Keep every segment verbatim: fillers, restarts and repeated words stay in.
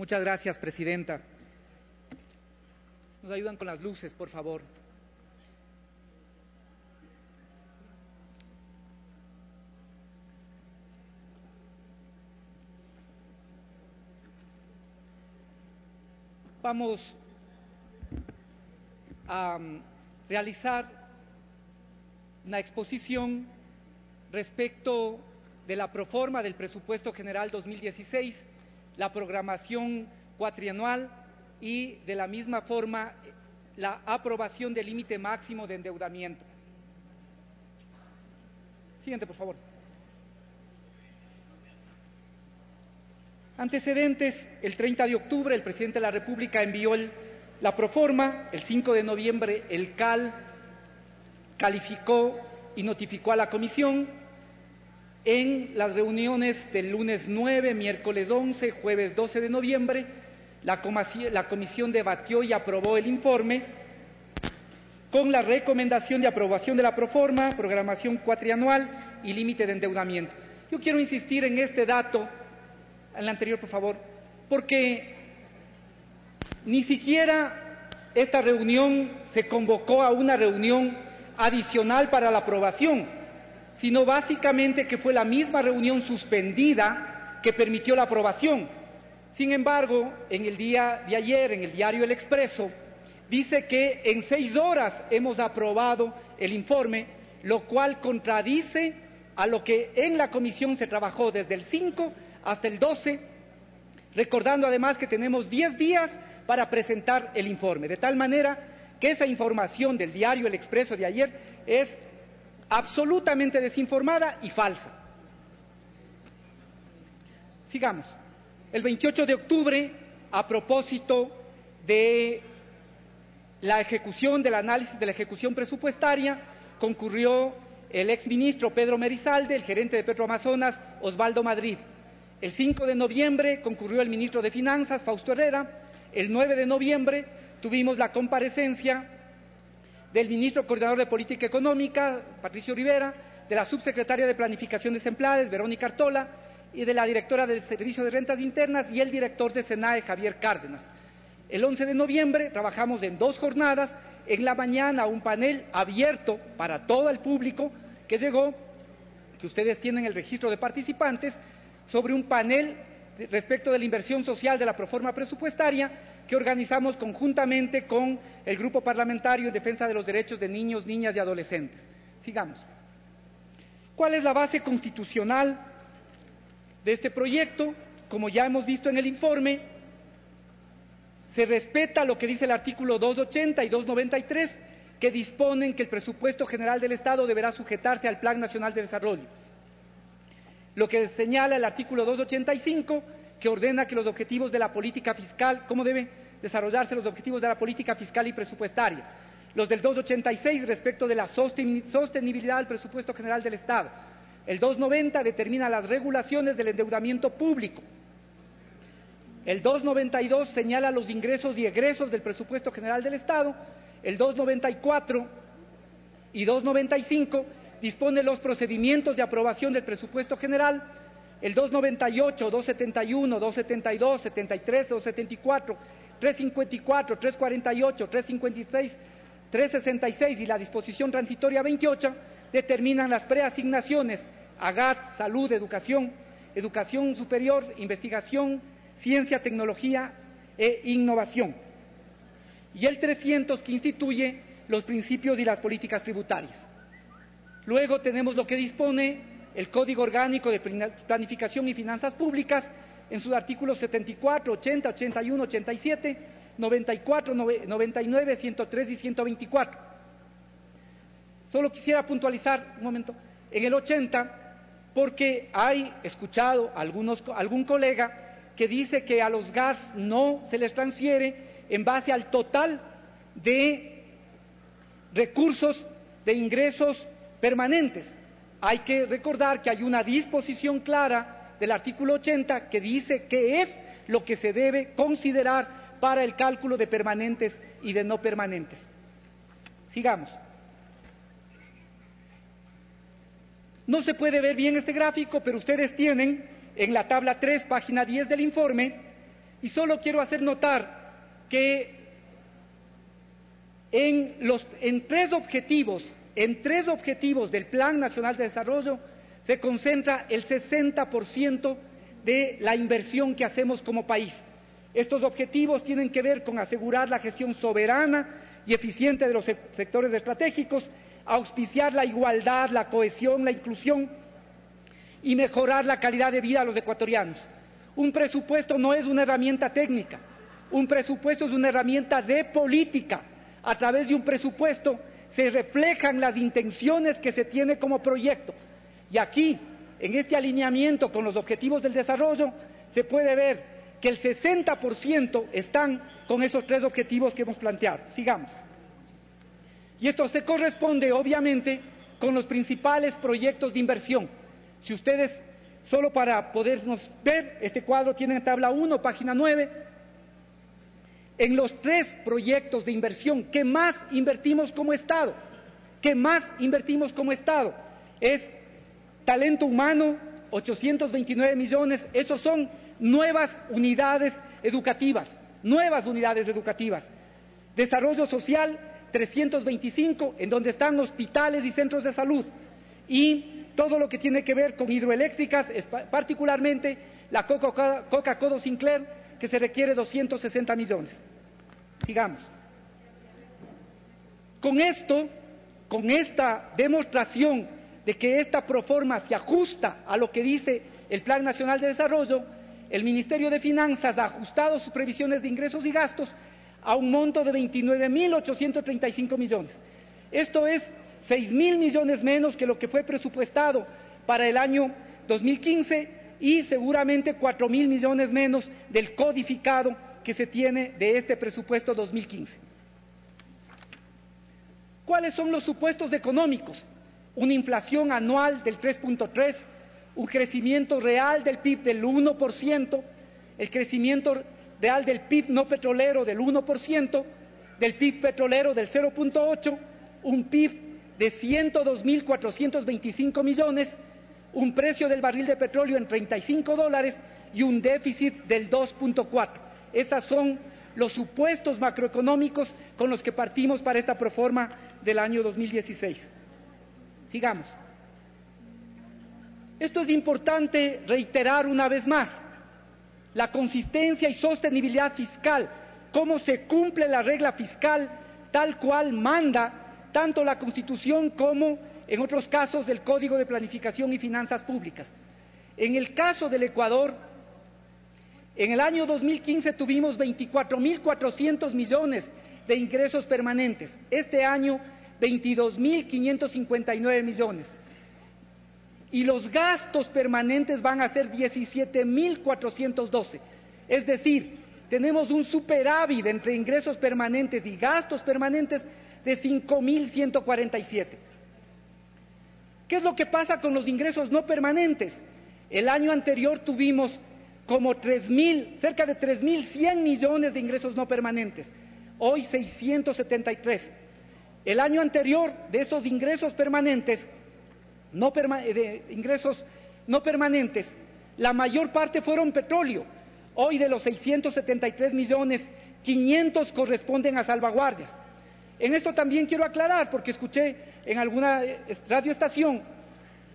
Muchas gracias, presidenta. Nos ayudan con las luces, por favor. Vamos a realizar una exposición respecto de la proforma del Presupuesto General dos mil dieciséis, la programación cuatrianual y, de la misma forma, la aprobación del límite máximo de endeudamiento. Siguiente, por favor. Antecedentes, el treinta de octubre el presidente de la República envió el, la proforma, el cinco de noviembre el C A L calificó y notificó a la comisión. En las reuniones del lunes nueve, miércoles once, jueves doce de noviembre, la, la comisión debatió y aprobó el informe con la recomendación de aprobación de la proforma, programación cuatrianual y límite de endeudamiento. Yo quiero insistir en este dato. En la anterior, por favor, porque ni siquiera esta reunión se convocó a una reunión adicional para la aprobación, sino básicamente que fue la misma reunión suspendida que permitió la aprobación. Sin embargo, en el día de ayer, en el diario El Expreso, dice que en seis horas hemos aprobado el informe, lo cual contradice a lo que en la comisión se trabajó desde el cinco hasta el doce, recordando además que tenemos diez días para presentar el informe, de tal manera que esa información del diario El Expreso de ayer es absolutamente desinformada y falsa. Sigamos. El veintiocho de octubre, a propósito de la ejecución, del análisis de la ejecución presupuestaria, concurrió el exministro Pedro Merizalde, el gerente de Petroamazonas, Osvaldo Madrid. El cinco de noviembre concurrió el ministro de Finanzas, Fausto Herrera. El nueve de noviembre tuvimos la comparecencia del ministro coordinador de Política Económica, Patricio Rivera, de la subsecretaria de Planificación de CEMPLADES, Verónica Artola, y de la directora del Servicio de Rentas Internas y el director de SENAE, Javier Cárdenas. El once de noviembre trabajamos en dos jornadas. En la mañana un panel abierto para todo el público que llegó, que ustedes tienen el registro de participantes, sobre un panel respecto de la inversión social de la proforma presupuestaria que organizamos conjuntamente con el Grupo Parlamentario en Defensa de los Derechos de Niños, Niñas y Adolescentes. Sigamos. ¿Cuál es la base constitucional de este proyecto? Como ya hemos visto en el informe, se respeta lo que dice el artículo doscientos ochenta y doscientos noventa y tres, que disponen que el presupuesto general del Estado deberá sujetarse al Plan Nacional de Desarrollo. Lo que señala el artículo doscientos ochenta y cinco, que ordena que los objetivos de la política fiscal, cómo deben desarrollarse los objetivos de la política fiscal y presupuestaria. Los del doscientos ochenta y seis respecto de la sostenibilidad del presupuesto general del Estado. El doscientos noventa determina las regulaciones del endeudamiento público. El doscientos noventa y dos señala los ingresos y egresos del presupuesto general del Estado. El doscientos noventa y cuatro y doscientos noventa y cinco dispone los procedimientos de aprobación del presupuesto general. El doscientos noventa y ocho, doscientos setenta y uno, doscientos setenta y dos, setenta y tres, doscientos setenta y cuatro, trescientos cincuenta y cuatro, trescientos cuarenta y ocho, trescientos cincuenta y seis, trescientos sesenta y seis y la disposición transitoria veintiocho determinan las preasignaciones a G A T, salud, educación, educación superior, investigación, ciencia, tecnología e innovación. Y el trescientos que instituye los principios y las políticas tributarias. Luego tenemos lo que dispone el Código Orgánico de Planificación y Finanzas Públicas en sus artículos setenta y cuatro, ochenta, ochenta y uno, ochenta y siete, noventa y cuatro, noventa y nueve, ciento tres y ciento veinticuatro. Solo quisiera puntualizar un momento en el ochenta, porque hay escuchado a algunos, algún colega que dice que a los G A S no se les transfiere en base al total de recursos de ingresos permanentes. Hay que recordar que hay una disposición clara del artículo ochenta que dice qué es lo que se debe considerar para el cálculo de permanentes y de no permanentes. Sigamos. No se puede ver bien este gráfico, pero ustedes tienen en la tabla tres, página diez del informe, Y solo quiero hacer notar que en, los, en, tres objetivos, en tres objetivos del Plan Nacional de Desarrollo se concentra el sesenta por ciento de la inversión que hacemos como país. Estos objetivos tienen que ver con asegurar la gestión soberana y eficiente de los sectores estratégicos, auspiciar la igualdad, la cohesión, la inclusión y mejorar la calidad de vida de los ecuatorianos. Un presupuesto no es una herramienta técnica, un presupuesto es una herramienta de política. A través de un presupuesto se reflejan las intenciones que se tiene como proyecto. Y aquí, en este alineamiento con los objetivos del desarrollo, se puede ver que el sesenta por ciento están con esos tres objetivos que hemos planteado. Sigamos. Y esto se corresponde, obviamente, con los principales proyectos de inversión. Si ustedes, solo para podernos ver, este cuadro tiene en tabla uno, página nueve, en los tres proyectos de inversión que más invertimos como Estado, que más invertimos como Estado, es talento humano, ochocientos veintinueve millones, esos son nuevas unidades educativas, nuevas unidades educativas. Desarrollo social, trescientos veinticinco, en donde están hospitales y centros de salud. Y todo lo que tiene que ver con hidroeléctricas, particularmente la Coca, Coca Codo Sinclair, que se requiere doscientos sesenta millones. Sigamos. Con esto, con esta demostración de que esta proforma se ajusta a lo que dice el Plan Nacional de Desarrollo, el Ministerio de Finanzas ha ajustado sus previsiones de ingresos y gastos a un monto de veintinueve mil ochocientos treinta y cinco millones. Esto es seis mil millones menos que lo que fue presupuestado para el año dos mil quince y seguramente cuatro mil millones menos del codificado que se tiene de este presupuesto dos mil quince. ¿Cuáles son los supuestos económicos? Una inflación anual del tres punto tres, un crecimiento real del P I B del uno por ciento, el crecimiento real del P I B no petrolero del uno por ciento, del P I B petrolero del cero punto ocho, un P I B de ciento dos mil cuatrocientos veinticinco millones, un precio del barril de petróleo en treinta y cinco dólares y un déficit del dos punto cuatro. Esos son los supuestos macroeconómicos con los que partimos para esta proforma del año dos mil dieciséis. Sigamos. Esto es importante reiterar una vez más. La consistencia y sostenibilidad fiscal, cómo se cumple la regla fiscal tal cual manda tanto la Constitución como en otros casos del Código de Planificación y Finanzas Públicas. En el caso del Ecuador, en el año dos mil quince tuvimos veinticuatro mil cuatrocientos millones de ingresos permanentes. Este año, veintidós mil quinientos cincuenta y nueve millones. Y los gastos permanentes van a ser diecisiete mil cuatrocientos doce. Es decir, tenemos un superávit entre ingresos permanentes y gastos permanentes de cinco mil ciento cuarenta y siete. ¿Qué es lo que pasa con los ingresos no permanentes? El año anterior tuvimos como cerca de tres mil cien millones de ingresos no permanentes, hoy seiscientos setenta y tres. El año anterior de esos ingresos permanentes, no perma de ingresos no permanentes, la mayor parte fueron petróleo. Hoy de los seiscientos setenta y tres millones, quinientos corresponden a salvaguardias. En esto también quiero aclarar, porque escuché en alguna radioestación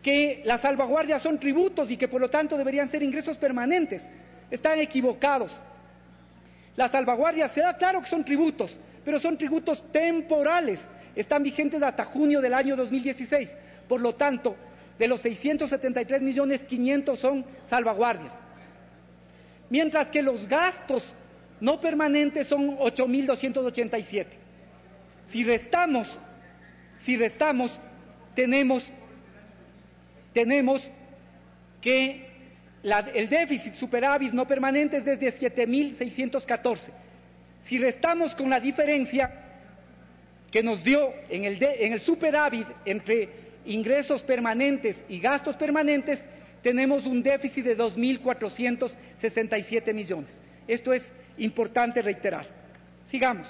que las salvaguardias son tributos y que por lo tanto deberían ser ingresos permanentes. Están equivocados. Las salvaguardias, se da claro que son tributos, pero son tributos temporales. Están vigentes hasta junio del año dos mil dieciséis. Por lo tanto, de los seiscientos setenta y tres millones, quinientos son salvaguardias. Mientras que los gastos no permanentes son ocho mil doscientos ochenta y siete. Si restamos, si restamos, tenemos, tenemos que la, el déficit superávit no permanente es desde siete mil seiscientos catorce. Si restamos con la diferencia que nos dio en el, de, en el superávit entre ingresos permanentes y gastos permanentes, tenemos un déficit de dos mil cuatrocientos sesenta y siete millones. Esto es importante reiterar. Sigamos.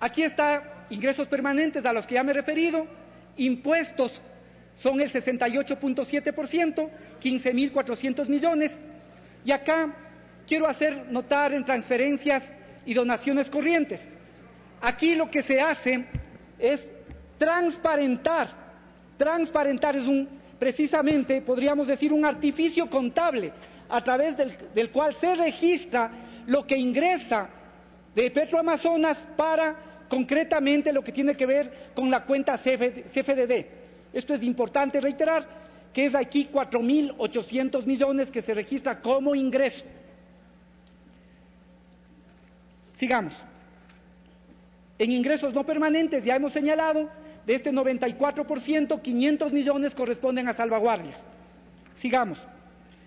Aquí está ingresos permanentes a los que ya me he referido, impuestos son el sesenta y ocho punto siete por ciento, quince mil cuatrocientos millones, Y acá quiero hacer notar en transferencias y donaciones corrientes. Aquí lo que se hace es transparentar, transparentar es un, precisamente, podríamos decir, un artificio contable a través del, del cual se registra lo que ingresa de Petroamazonas para, concretamente, lo que tiene que ver con la cuenta C F D D. Esto es importante reiterar, que es aquí cuatro mil ochocientos millones que se registra como ingreso. Sigamos. En ingresos no permanentes, ya hemos señalado, de este noventa y cuatro por ciento, quinientos millones corresponden a salvaguardias. Sigamos.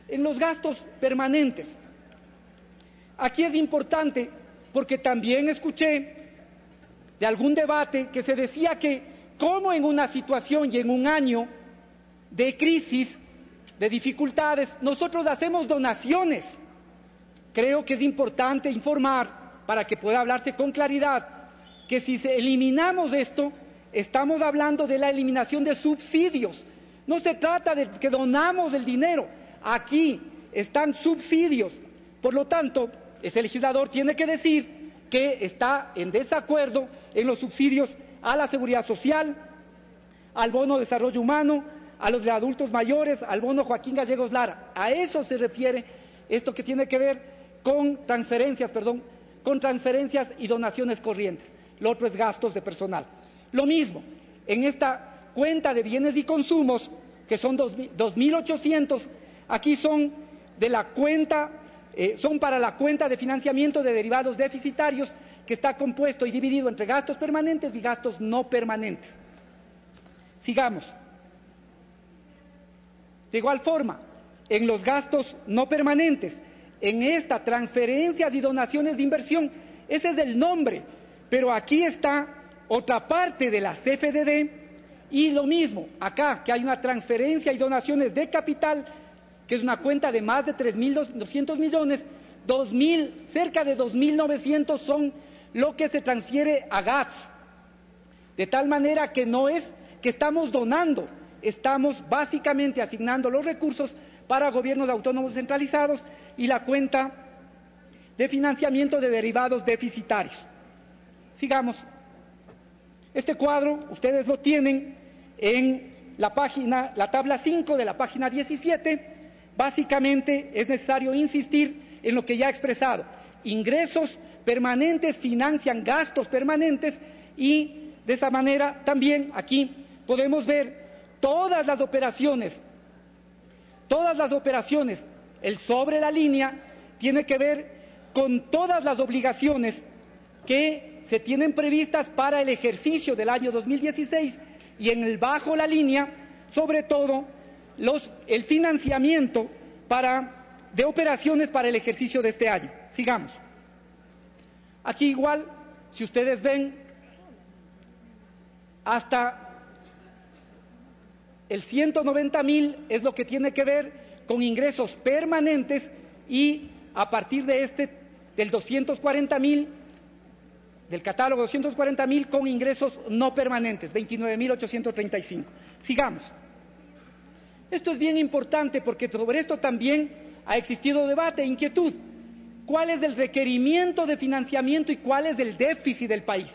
En los gastos permanentes, aquí es importante porque también escuché de algún debate que se decía que como en una situación y en un año de crisis, de dificultades, nosotros hacemos donaciones. Creo que es importante informar, para que pueda hablarse con claridad, que si eliminamos esto, estamos hablando de la eliminación de subsidios. No se trata de que donamos el dinero. Aquí están subsidios. Por lo tanto, ese legislador tiene que decir que está en desacuerdo en los subsidios a la seguridad social, al bono de desarrollo humano, a los de adultos mayores, al bono Joaquín Gallegos Lara. A eso se refiere esto que tiene que ver con transferencias, perdón, con transferencias y donaciones corrientes. Lo otro es gastos de personal. Lo mismo, en esta cuenta de bienes y consumos, que son dos mil ochocientos, aquí son de la cuenta, eh, son para la cuenta de financiamiento de derivados deficitarios, que está compuesto y dividido entre gastos permanentes y gastos no permanentes. Sigamos. De igual forma, en los gastos no permanentes, en esta transferencias y donaciones de inversión, ese es el nombre, pero aquí está otra parte de la C F D D y lo mismo, acá que hay una transferencia y donaciones de capital, que es una cuenta de más de tres mil doscientos millones, dos mil, cerca de dos mil novecientos son lo que se transfiere a G A T S, de tal manera que no es que estamos donando, estamos básicamente asignando los recursos para gobiernos autónomos centralizados y la cuenta de financiamiento de derivados deficitarios. Sigamos. Este cuadro ustedes lo tienen en la página, la tabla cinco de la página diecisiete. Básicamente es necesario insistir en lo que ya he expresado. Ingresos permanentes financian gastos permanentes y de esa manera también aquí podemos ver todas las operaciones, todas las operaciones, el sobre la línea tiene que ver con todas las obligaciones que se tienen previstas para el ejercicio del año dos mil dieciséis y en el bajo la línea, sobre todo, los, el financiamiento para, de operaciones para el ejercicio de este año. Sigamos. Aquí igual, si ustedes ven, hasta el ciento noventa mil es lo que tiene que ver con ingresos permanentes y a partir de este, del doscientos cuarenta mil, del catálogo doscientos cuarenta mil con ingresos no permanentes, veintinueve mil ochocientos treinta y cinco. Sigamos. Esto es bien importante porque sobre esto también ha existido debate e inquietud. ¿Cuál es el requerimiento de financiamiento y cuál es el déficit del país?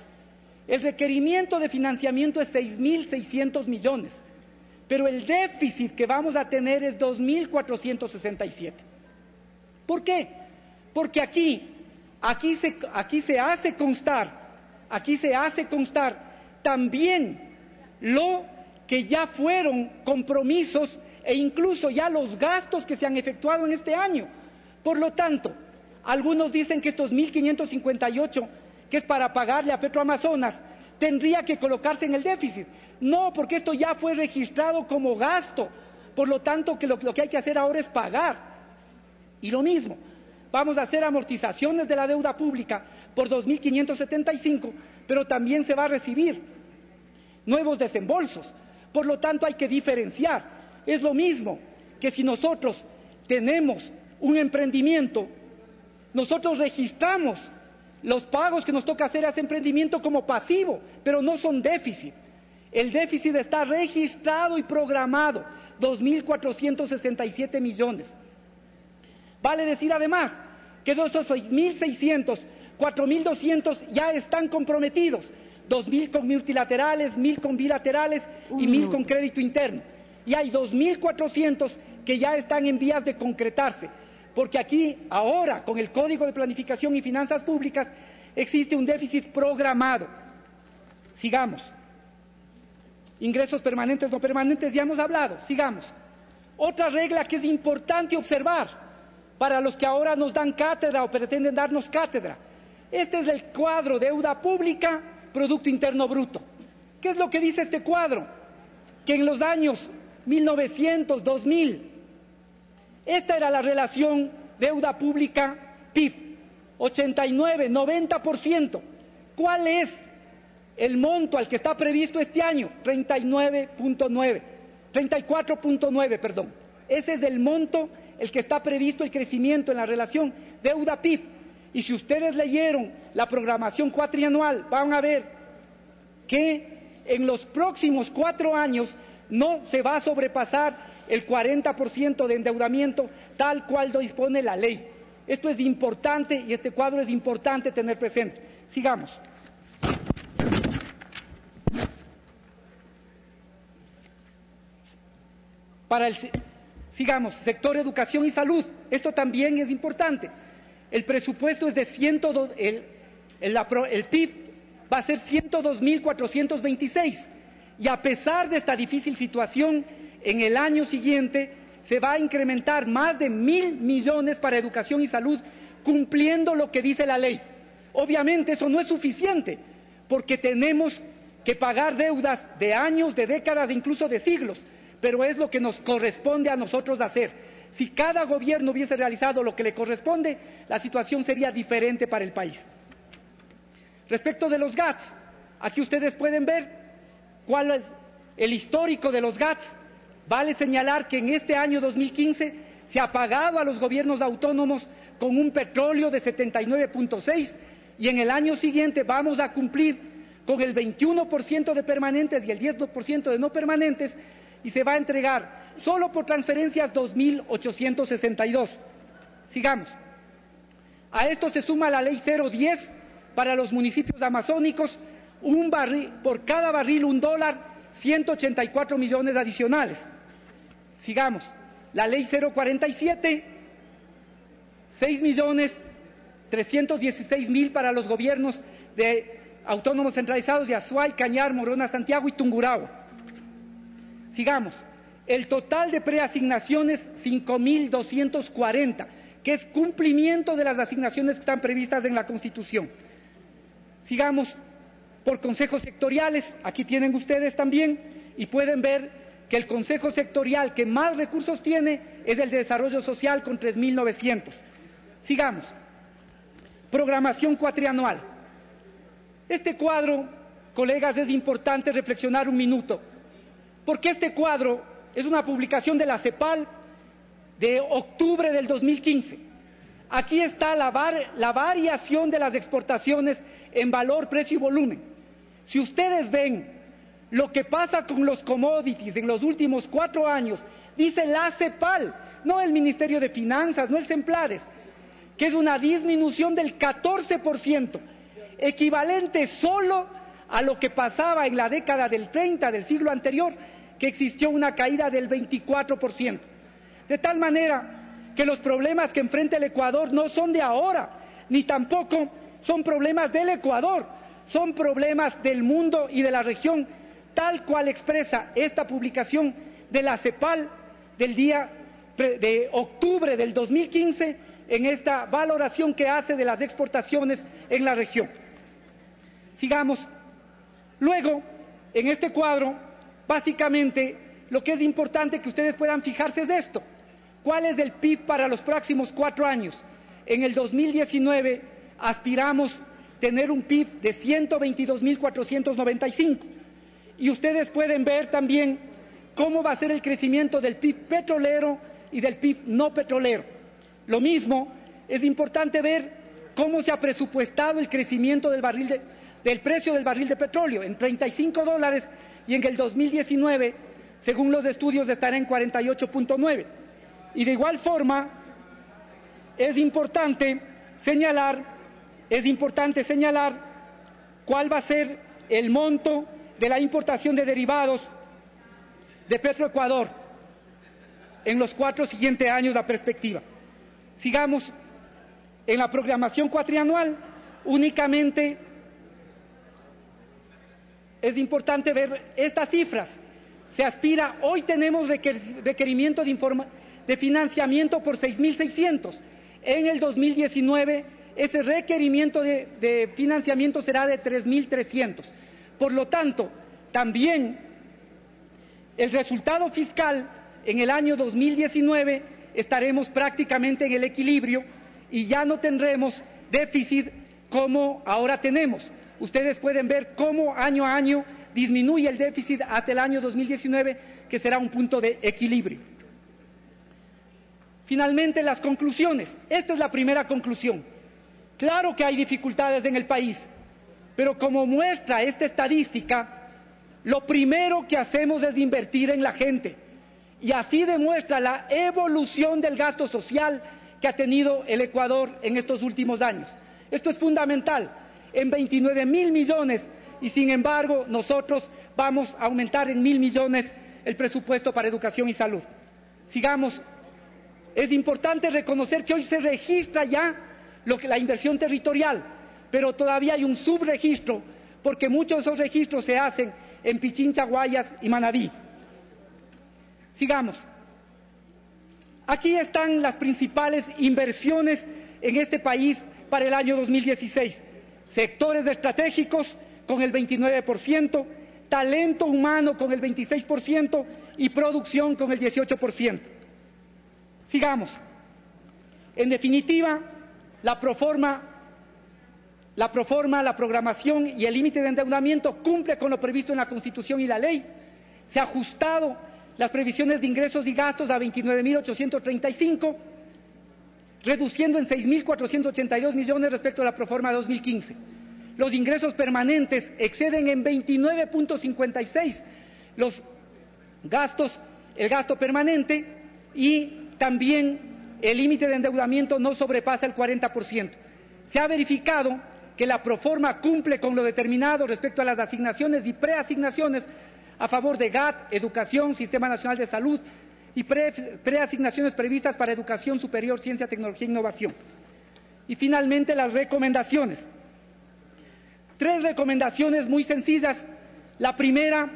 El requerimiento de financiamiento es seis mil seiscientos millones. Pero el déficit que vamos a tener es dos mil cuatrocientos sesenta y siete. ¿Por qué? Porque aquí, aquí se, aquí se hace constar, aquí se hace constar también lo que ya fueron compromisos e incluso ya los gastos que se han efectuado en este año. Por lo tanto, algunos dicen que estos mil quinientos cincuenta y ocho, que es para pagarle a Petroamazonas, tendría que colocarse en el déficit. No, porque esto ya fue registrado como gasto. Por lo tanto, que lo, lo que hay que hacer ahora es pagar. Y lo mismo, vamos a hacer amortizaciones de la deuda pública por dos mil quinientos setenta y cinco, pero también se va a recibir nuevos desembolsos. Por lo tanto, hay que diferenciar. Es lo mismo que si nosotros tenemos un emprendimiento, nosotros registramos los pagos que nos toca hacer a ese emprendimiento como pasivo, pero no son déficit. El déficit está registrado y programado, dos mil cuatrocientos sesenta y siete millones. Vale decir además que de esos seis mil seiscientos, cuatro mil doscientos ya están comprometidos, dos mil con multilaterales, mil con bilaterales y mil con crédito interno. Y hay dos mil cuatrocientos que ya están en vías de concretarse, porque aquí ahora con el Código de Planificación y Finanzas Públicas existe un déficit programado. Sigamos. Ingresos permanentes, no permanentes, ya hemos hablado. Sigamos. Otra regla que es importante observar para los que ahora nos dan cátedra o pretenden darnos cátedra. Este es el cuadro deuda pública, Producto Interno Bruto. ¿Qué es lo que dice este cuadro? Que en los años mil novecientos, dos mil, esta era la relación deuda pública-P I B, ochenta y nueve, noventa por ciento. ¿Cuál es el monto al que está previsto este año? treinta y nueve punto nueve, treinta y cuatro punto nueve, perdón. Ese es el monto el que está previsto el crecimiento en la relación deuda-P I B. Y si ustedes leyeron la programación cuatrianual, van a ver que en los próximos cuatro años no se va a sobrepasar el cuarenta por ciento de endeudamiento tal cual lo dispone la ley. Esto es importante y este cuadro es importante tener presente. Sigamos. Para el, sigamos, sector educación y salud, esto también es importante. El presupuesto es de ciento dos, el, el, el P I B va a ser ciento dos mil cuatrocientos veintiséis y a pesar de esta difícil situación, en el año siguiente se va a incrementar más de mil millones para educación y salud, cumpliendo lo que dice la ley. Obviamente eso no es suficiente, porque tenemos que pagar deudas de años, de décadas, e incluso de siglos, pero es lo que nos corresponde a nosotros hacer. Si cada gobierno hubiese realizado lo que le corresponde, la situación sería diferente para el país. Respecto de los G A T S, aquí ustedes pueden ver cuál es el histórico de los G A T S. Vale señalar que en este año dos mil quince se ha pagado a los gobiernos autónomos con un petróleo de setenta y nueve punto seis y en el año siguiente vamos a cumplir con el veintiuno por ciento de permanentes y el diez por ciento de no permanentes y se va a entregar solo por transferencias dos mil ochocientos sesenta y dos. Sigamos. A esto se suma la ley cero diez para los municipios amazónicos, un barril, por cada barril un dólar, ciento ochenta y cuatro millones adicionales. Sigamos. La ley cero cuarenta y siete, seis millones trescientos dieciséis mil para los gobiernos de autónomos centralizados de Azuay, Cañar, Morona, Santiago y Tungurahua. Sigamos. El total de preasignaciones cinco mil doscientos cuarenta, que es cumplimiento de las asignaciones que están previstas en la Constitución. Sigamos por consejos sectoriales, aquí tienen ustedes también, y pueden ver que el consejo sectorial que más recursos tiene es el de desarrollo social con tres mil novecientos. Sigamos. Programación cuatrianual. Este cuadro, colegas, es importante reflexionar un minuto, porque este cuadro es una publicación de la CEPAL de octubre del dos mil quince. Aquí está la, var, la variación de las exportaciones en valor, precio y volumen. Si ustedes ven lo que pasa con los commodities en los últimos cuatro años, dice la CEPAL, no el Ministerio de Finanzas, no el CEMPLADES, que es una disminución del catorce por ciento, equivalente solo a lo que pasaba en la década del treinta del siglo anterior, que existió una caída del veinticuatro por ciento. De tal manera que los problemas que enfrenta el Ecuador no son de ahora, ni tampoco son problemas del Ecuador, son problemas del mundo y de la región, tal cual expresa esta publicación de la CEPAL del día de octubre del dos mil quince en esta valoración que hace de las exportaciones en la región. Sigamos. Luego, en este cuadro, básicamente, lo que es importante que ustedes puedan fijarse es esto. ¿Cuál es el P I B para los próximos cuatro años? En el dos mil diecinueve aspiramos tener un P I B de ciento veintidós mil cuatrocientos noventa y cinco. Y ustedes pueden ver también cómo va a ser el crecimiento del P I B petrolero y del P I B no petrolero. Lo mismo, es importante ver cómo se ha presupuestado el crecimiento del, barril de, del precio del barril de petróleo en treinta y cinco dólares... y en el dos mil diecinueve, según los estudios, estará en cuarenta y ocho punto nueve. Y de igual forma, es importante señalar, es importante señalar cuál va a ser el monto de la importación de derivados de Petroecuador en los cuatro siguientes años, la perspectiva. Sigamos, en la programación cuatrianual únicamente es importante ver estas cifras. Se aspira, hoy tenemos requerimiento de, informa, de financiamiento por seis mil seiscientos. En el dos mil diecinueve ese requerimiento de, de financiamiento será de tres mil trescientos. Por lo tanto, también el resultado fiscal en el año dos mil diecinueve estaremos prácticamente en el equilibrio y ya no tendremos déficit como ahora tenemos. Ustedes pueden ver cómo año a año disminuye el déficit hasta el año dos mil diecinueve, que será un punto de equilibrio. Finalmente, las conclusiones. Esta es la primera conclusión. Claro que hay dificultades en el país, pero como muestra esta estadística, lo primero que hacemos es invertir en la gente. Y así demuestra la evolución del gasto social que ha tenido el Ecuador en estos últimos años. Esto es fundamental. En veintinueve mil millones... y sin embargo nosotros vamos a aumentar en mil millones el presupuesto para educación y salud. Sigamos, es importante reconocer que hoy se registra ya lo que, la inversión territorial, pero todavía hay un subregistro, porque muchos de esos registros se hacen en Pichincha, Guayas y Manabí. Sigamos. Aquí están las principales inversiones en este país para el año dos mil dieciséis. Sectores estratégicos con el veintinueve por ciento, talento humano con el veintiséis por ciento y producción con el dieciocho por ciento. Sigamos. En definitiva, la proforma, la proforma, la programación y el límite de endeudamiento cumple con lo previsto en la Constitución y la ley. Se ha ajustado las previsiones de ingresos y gastos a veintinueve mil ochocientos treinta y cinco, reduciendo en seis mil cuatrocientos ochenta y dos millones respecto a la proforma de dos mil quince. Los ingresos permanentes exceden en veintinueve punto cincuenta y seis los gastos, el gasto permanente, y también el límite de endeudamiento no sobrepasa el cuarenta por ciento. Se ha verificado que la proforma cumple con lo determinado respecto a las asignaciones y preasignaciones a favor de G A T, Educación, Sistema Nacional de Salud y pre, preasignaciones previstas para Educación Superior, Ciencia, Tecnología e Innovación. Y finalmente, las recomendaciones. Tres recomendaciones muy sencillas. La primera,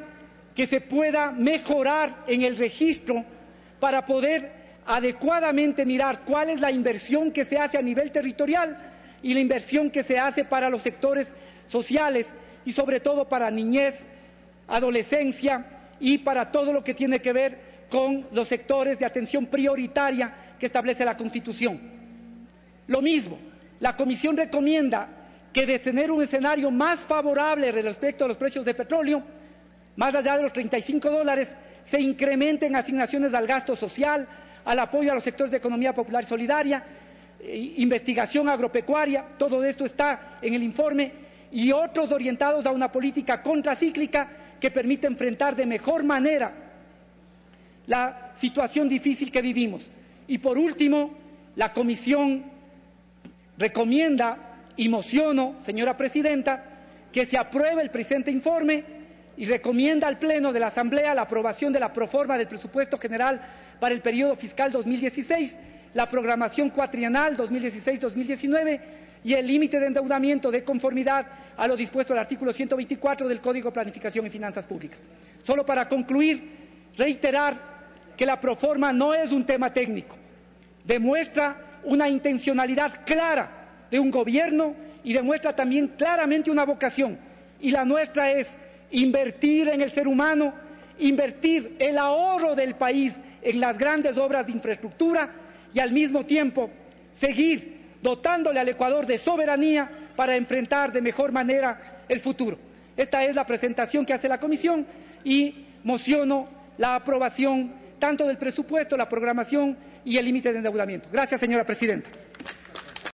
que se pueda mejorar en el registro para poder adecuadamente mirar cuál es la inversión que se hace a nivel territorial y la inversión que se hace para los sectores sociales y sobre todo para niñez, adolescencia y para todo lo que tiene que ver con los sectores de atención prioritaria que establece la Constitución. Lo mismo, la Comisión recomienda que de tener un escenario más favorable respecto a los precios de petróleo, más allá de los treinta y cinco dólares, se incrementen asignaciones al gasto social, al apoyo a los sectores de economía popular y solidaria, investigación agropecuaria, todo esto está en el informe, y otros orientados a una política contracíclica que permita enfrentar de mejor manera la situación difícil que vivimos. Y por último, la Comisión recomienda y mociono, señora presidenta, que se apruebe el presente informe y recomienda al Pleno de la Asamblea la aprobación de la proforma del Presupuesto General para el periodo fiscal dos mil dieciséis, la programación cuatrienal dos mil dieciséis dos mil diecinueve y el límite de endeudamiento de conformidad a lo dispuesto al artículo ciento veinticuatro del Código de Planificación y Finanzas Públicas. Solo para concluir, reiterar que la proforma no es un tema técnico, demuestra una intencionalidad clara de un gobierno y demuestra también claramente una vocación, y la nuestra es invertir en el ser humano, invertir el ahorro del país en las grandes obras de infraestructura y al mismo tiempo seguir dotándole al Ecuador de soberanía para enfrentar de mejor manera el futuro. Esta es la presentación que hace la Comisión y mociono la aprobación tanto del presupuesto, la programación y el límite de endeudamiento. Gracias, señora presidenta.